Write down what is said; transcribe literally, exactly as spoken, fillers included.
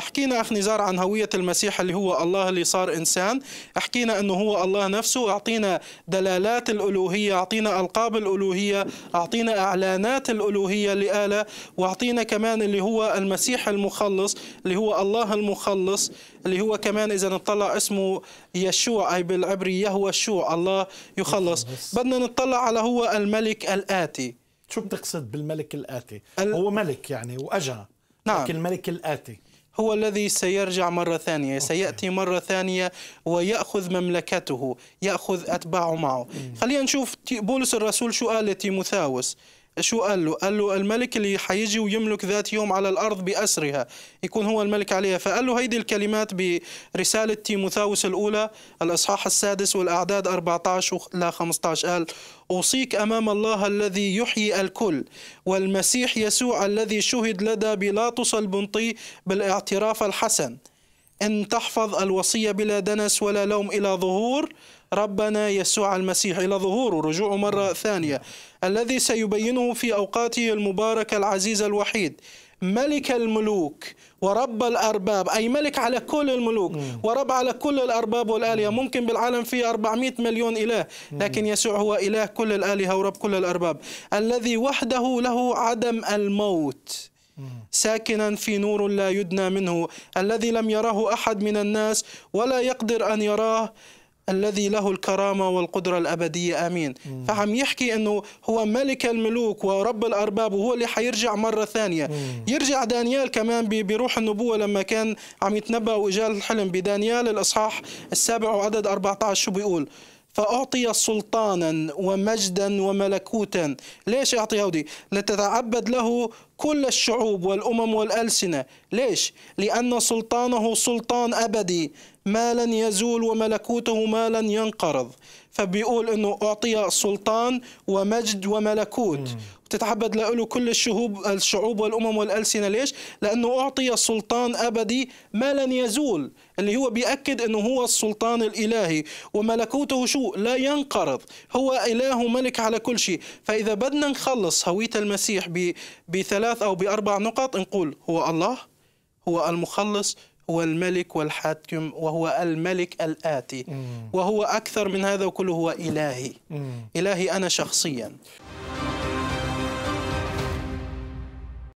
حكينا أخ نزار عن هوية المسيح اللي هو الله اللي صار إنسان، حكينا أنه هو الله نفسه، أعطينا دلالات الألوهية، أعطينا ألقاب الألوهية، أعطينا إعلانات الألوهية اللي آله، وأعطينا كمان اللي هو المسيح المخلص اللي هو الله المخلص اللي هو كمان إذا نطلع اسمه يشوع، أي بالعبري يهوشوع، الله يخلص. بدنا نطلع على هو الملك الآتي. شو بتقصد بالملك الآتي؟ ال... هو ملك يعني وأجى. نعم. لكن الملك الآتي هو الذي سيرجع مرة ثانية، أوكي. سيأتي مرة ثانية ويأخذ مملكته، يأخذ أتباعه معه. مم. خلينا نشوف بولس الرسول شو قال لتيموثاوس، شو قال له؟ قال له الملك اللي حيجي ويملك ذات يوم على الأرض بأسرها يكون هو الملك عليها. فقال له هيدي الكلمات برسالة تيموثاوس الأولى الإصحاح السادس والأعداد أربعة عشر إلى خمسة عشر، قال أوصيك أمام الله الذي يحيي الكل والمسيح يسوع الذي شهد لدى بيلاطس البنطي بالاعتراف الحسن أن تحفظ الوصية بلا دنس ولا لوم إلى ظهور ربنا يسوع المسيح، إلى ظهوره، رجوعه مرة ثانية، الذي سيبينه في أوقاته المباركة العزيز الوحيد، ملك الملوك ورب الأرباب، أي ملك على كل الملوك ورب على كل الأرباب والآلهة. ممكن بالعالم فيه أربعمئة مليون إله، لكن يسوع هو إله كل الآلهة ورب كل الأرباب، الذي وحده له عدم الموت، ساكنا في نور لا يدنى منه، الذي لم يراه أحد من الناس ولا يقدر أن يراه، الذي له الكرامة والقدرة الأبدية آمين. مم. فعم يحكي أنه هو ملك الملوك ورب الأرباب وهو اللي حيرجع مرة ثانية. مم. يرجع دانيال كمان بروح النبوة لما كان عم يتنبأ وإجاه الحلم بدانيال الأصحاح السابع وعدد أربعة عشر، شو بيقول؟ فأعطي سلطانا ومجدا وملكوتا. ليش أعطي هودي؟ لتتعبد له كل الشعوب والأمم والألسنة. ليش؟ لأن سلطانه سلطان أبدي، ما لن يزول وملكوته ما لن ينقرض. فبيقول أنه أعطي سلطان ومجد وملكوت، وتتعبد له كل الشعوب الشعوب والأمم والألسنة. ليش؟ لأنه أعطي سلطان أبدي ما لن يزول، اللي هو بيأكد أنه هو السلطان الإلهي، وملكوته شو؟ لا ينقرض، هو إله وملك على كل شيء. فإذا بدنا نخلص هوية المسيح بثلاث أو بأربع نقط، نقول هو الله، هو المخلص، هو الملك والحاكم، وهو الملك الآتي. مم. وهو أكثر من هذا وكله، هو إلهي. مم. إلهي أنا شخصيا.